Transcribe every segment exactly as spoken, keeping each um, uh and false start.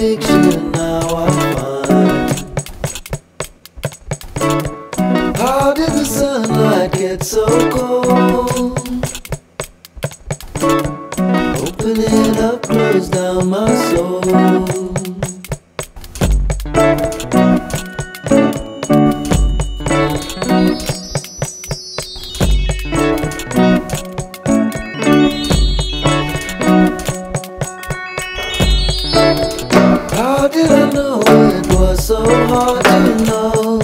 fix it now, I'm fine. How did the sunlight get so cold? Open it up, close down my soul. How did I know it was so hard to know?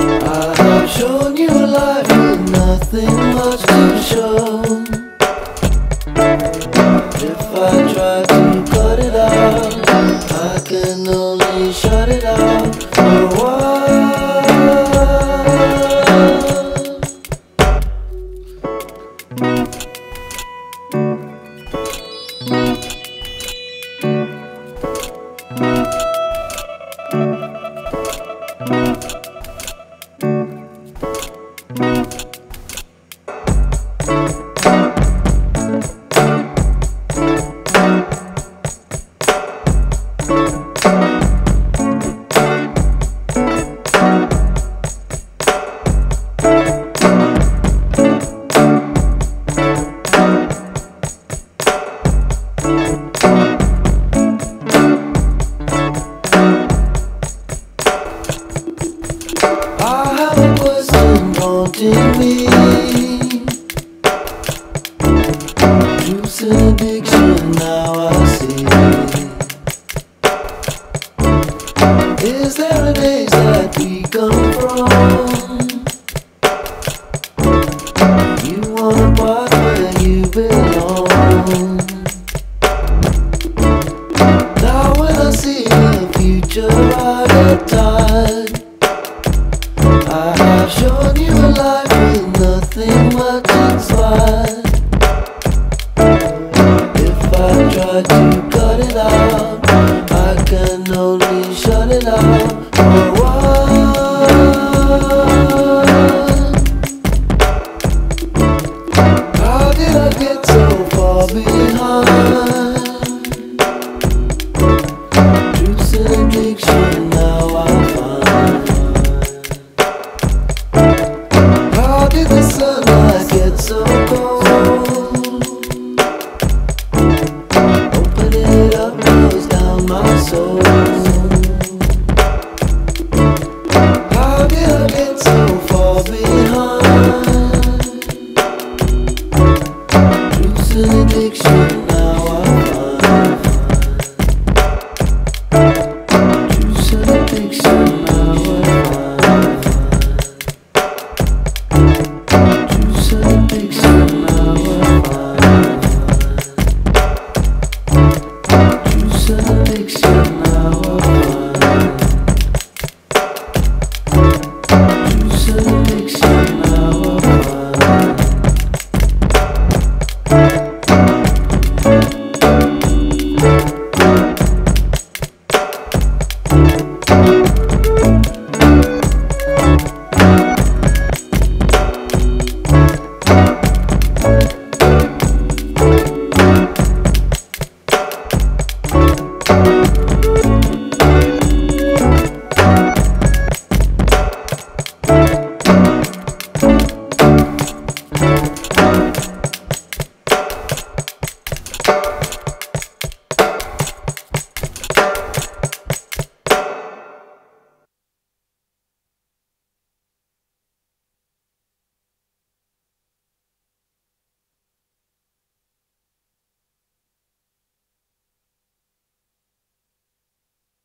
I have shown you a life with nothing much to show. If I try to cut it out, I can only shut it out for a while. Me. Juice and addiction, now I see. Is there a days that we come from? You want a part where you belong. Now when I see the future, I get tired. I have shown you a life with nothing much inspired. If I try to cut it out, I can only shut it out for a while. How did I get so far behind? Juice and addiction, now I'm fine. So cold, open it up, close down my soul. How did I get so far behind? Juice and addiction, now I'm fine. Juice and addiction, now I'm fine. Juice and addiction.